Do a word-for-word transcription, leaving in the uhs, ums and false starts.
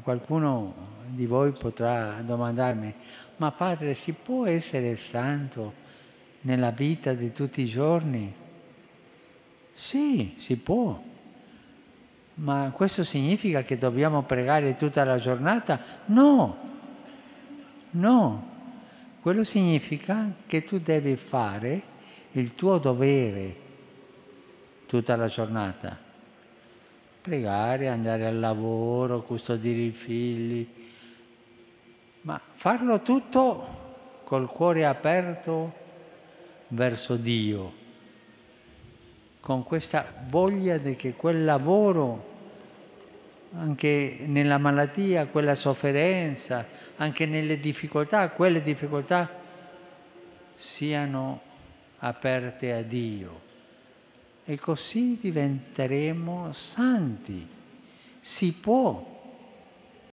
Qualcuno di voi potrà domandarmi, ma padre, si può essere santo nella vita di tutti i giorni? Sì, si può. Ma questo significa che dobbiamo pregare tutta la giornata? No, no. Quello significa che tu devi fare il tuo dovere tutta la giornata. Pregare, andare al lavoro, custodire i figli. Ma farlo tutto col cuore aperto verso Dio, con questa voglia di che quel lavoro, anche nella malattia, quella sofferenza, anche nelle difficoltà, quelle difficoltà siano aperte a Dio. E così diventeremo santi. Si può